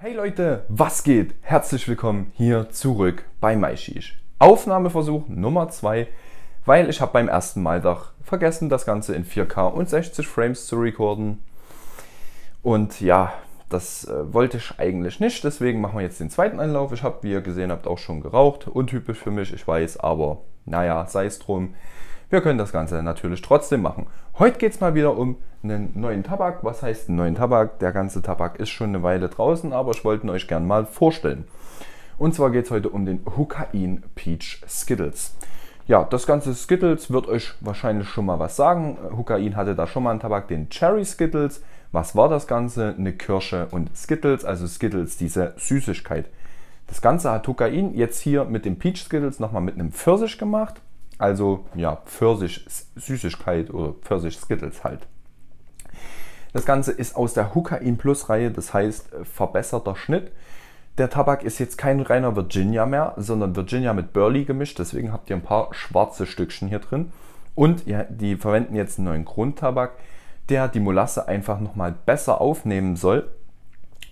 Hey Leute, was geht? Herzlich willkommen hier zurück bei MySheesh. Aufnahmeversuch Nummer 2, weil ich habe beim ersten Mal doch vergessen, das Ganze in 4K und 60 Frames zu recorden. Und ja, das wollte ich eigentlich nicht, deswegen machen wir jetzt den zweiten Anlauf. Ich habe, wie ihr gesehen habt, auch schon geraucht. Untypisch für mich, ich weiß, aber naja, sei es drum. Wir können das Ganze natürlich trotzdem machen. Heute geht es mal wieder um einen neuen Tabak. Was heißt einen neuen Tabak? Der ganze Tabak ist schon eine Weile draußen, aber ich wollte ihn euch gerne mal vorstellen. Und zwar geht es heute um den Hookain Peach Zkittlez. Ja, das ganze Zkittlez wird euch wahrscheinlich schon mal was sagen. Hookain hatte da schon mal einen Tabak, den Cherry Zkittlez. Was war das Ganze? Eine Kirsche und Zkittlez, also Zkittlez, diese Süßigkeit. Das Ganze hat Hookain jetzt hier mit dem Peach Zkittlez nochmal mit einem Pfirsich gemacht. Also, ja, Pfirsich-Süßigkeit oder Pfirsich-Skittles halt. Das Ganze ist aus der Hookain Plus-Reihe, das heißt verbesserter Schnitt. Der Tabak ist jetzt kein reiner Virginia mehr, sondern Virginia mit Burley gemischt. Deswegen habt ihr ein paar schwarze Stückchen hier drin. Und ja, die verwenden jetzt einen neuen Grundtabak, der die Molasse einfach nochmal besser aufnehmen soll.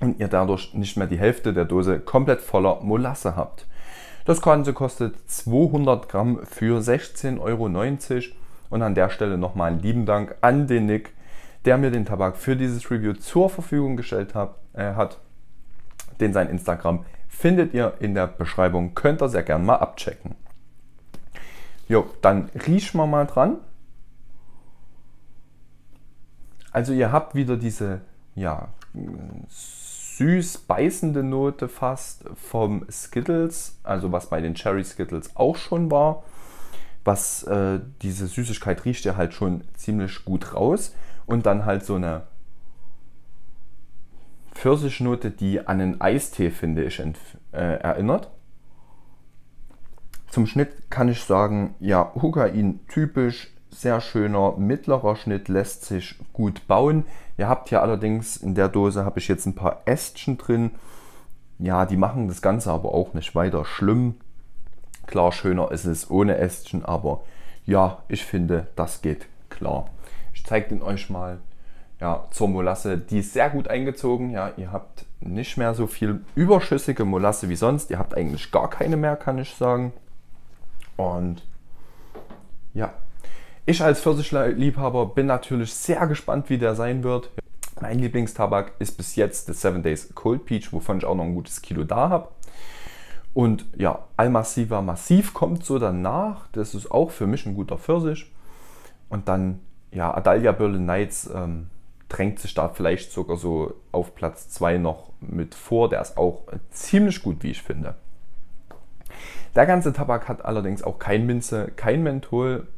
Und ihr dadurch nicht mehr die Hälfte der Dose komplett voller Molasse habt. Das Ganze kostet 200 Gramm für 16,90 € und an der Stelle nochmal einen lieben Dank an den Nick, der mir den Tabak für dieses Review zur Verfügung gestellt hat. Sein Instagram findet ihr in der Beschreibung, könnt ihr sehr gerne mal abchecken. Jo, dann riechen wir mal dran. Also ihr habt wieder diese, ja, süß beißende Note fast vom Zkittlez, also was bei den Cherry Zkittlez auch schon war. Was diese Süßigkeit riecht ja halt schon ziemlich gut raus. Und dann halt so eine Pfirsichnote, die an einen Eistee, finde ich, erinnert. Zum Schnitt kann ich sagen, ja, Hookain typisch. Sehr schöner mittlerer Schnitt, lässt sich gut bauen. Ihr habt hier allerdings in der Dose, habe ich jetzt ein paar Ästchen drin. Ja, die machen das Ganze aber auch nicht weiter schlimm. Klar, schöner ist es ohne Ästchen, aber ja, ich finde, das geht klar. Ich zeige den euch mal, ja, zur Molasse. Die ist sehr gut eingezogen. Ja, ihr habt nicht mehr so viel überschüssige Molasse wie sonst. Ihr habt eigentlich gar keine mehr, kann ich sagen. Und ja. Ich als Pfirsichliebhaber bin natürlich sehr gespannt, wie der sein wird. Mein Lieblingstabak ist bis jetzt der 7 Days Cold Peach, wovon ich auch noch ein gutes Kilo da habe. Und ja, Almassiva Massiv kommt so danach. Das ist auch für mich ein guter Pfirsich. Und dann, ja, Adalia Berlin Nights drängt sich da vielleicht sogar so auf Platz 2 noch mit vor. Der ist auch ziemlich gut, wie ich finde. Der ganze Tabak hat allerdings auch kein Minze, kein Menthol.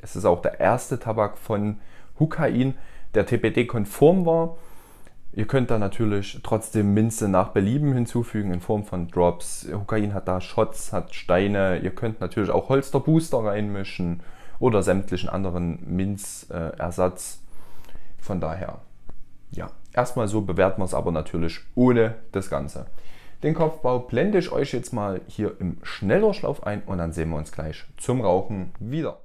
Es ist auch der erste Tabak von Hookain, der TPD-konform war. Ihr könnt da natürlich trotzdem Minze nach Belieben hinzufügen in Form von Drops. Hookain hat da Shots, hat Steine. Ihr könnt natürlich auch Holsterbooster reinmischen oder sämtlichen anderen Minzersatz. Von daher, ja, erstmal so bewerten wir es aber natürlich ohne das Ganze. Den Kopfbau blende ich euch jetzt mal hier im Schnelldurchlauf ein und dann sehen wir uns gleich zum Rauchen wieder.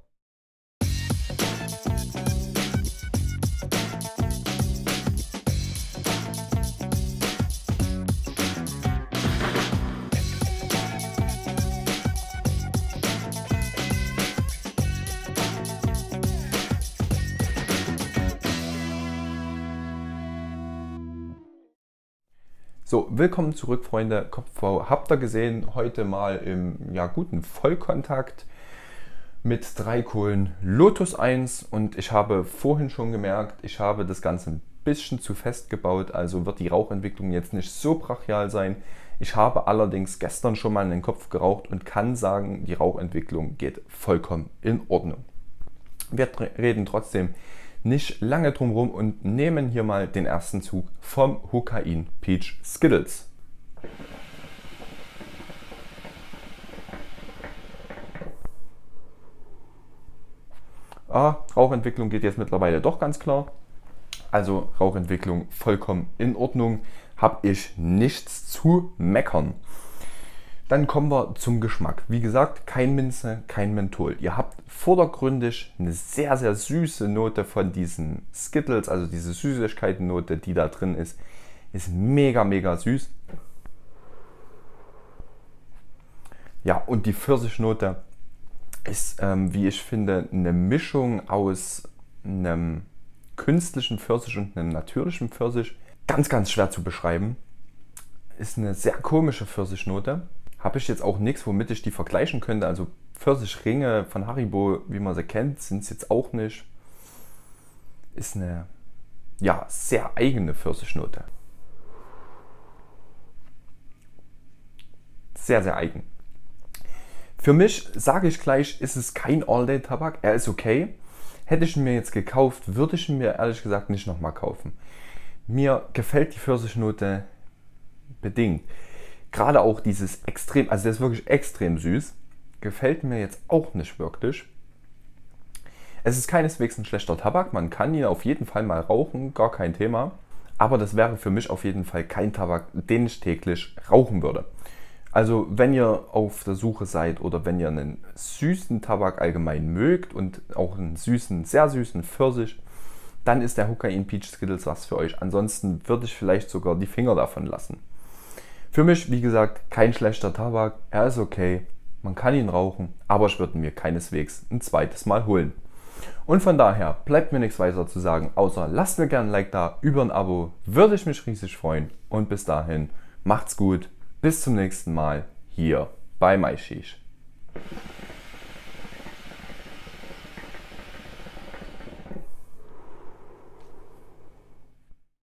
So, willkommen zurück, Freunde. Kopfbau habt ihr gesehen, heute mal im, ja, guten Vollkontakt mit 3 Kohlen Lotus 1 und ich habe vorhin schon gemerkt, ich habe das Ganze ein bisschen zu fest gebaut, also wird die Rauchentwicklung jetzt nicht so brachial sein. Ich habe allerdings gestern schon mal in den Kopf geraucht und kann sagen, die Rauchentwicklung geht vollkommen in Ordnung. Wir reden trotzdem nicht lange drum rum und nehmen hier mal den ersten Zug vom Hookain Peach Zkittlez. Ah, Rauchentwicklung geht jetzt mittlerweile doch ganz klar. Also Rauchentwicklung vollkommen in Ordnung, habe ich nichts zu meckern. Dann kommen wir zum Geschmack. Wie gesagt, kein Minze, kein Menthol. Ihr habt vordergründig eine sehr, sehr süße Note von diesen Zkittlez, also diese Süßigkeitennote, die da drin ist. Ist mega, mega süß. Ja, und die Pfirsichnote ist, wie ich finde, eine Mischung aus einem künstlichen Pfirsich und einem natürlichen Pfirsich. Ganz, ganz schwer zu beschreiben. Ist eine sehr komische Pfirsichnote. Habe ich jetzt auch nichts, womit ich die vergleichen könnte. Also Pfirsichringe von Haribo, wie man sie kennt, sind es jetzt auch nicht. Ist eine, ja, sehr eigene Pfirsichnote. Sehr, sehr eigen. Für mich, sage ich gleich, ist es kein All-Day-Tabak. Er ist okay. Hätte ich ihn mir jetzt gekauft, würde ich ihn mir ehrlich gesagt nicht nochmal kaufen. Mir gefällt die Pfirsichnote bedingt. Gerade auch dieses extrem, also der ist wirklich extrem süß. Gefällt mir jetzt auch nicht wirklich. Es ist keineswegs ein schlechter Tabak. Man kann ihn auf jeden Fall mal rauchen, gar kein Thema. Aber das wäre für mich auf jeden Fall kein Tabak, den ich täglich rauchen würde. Also wenn ihr auf der Suche seid oder wenn ihr einen süßen Tabak allgemein mögt und auch einen süßen, sehr süßen Pfirsich, dann ist der Hookain Peach Zkittlez was für euch. Ansonsten würde ich vielleicht sogar die Finger davon lassen. Für mich, wie gesagt, kein schlechter Tabak. Er ist okay, man kann ihn rauchen, aber ich würde mir keineswegs ein zweites Mal holen. Und von daher bleibt mir nichts weiter zu sagen, außer lasst mir gerne ein Like da, über ein Abo würde ich mich riesig freuen. Und bis dahin, macht's gut. Bis zum nächsten Mal hier bei Maishish.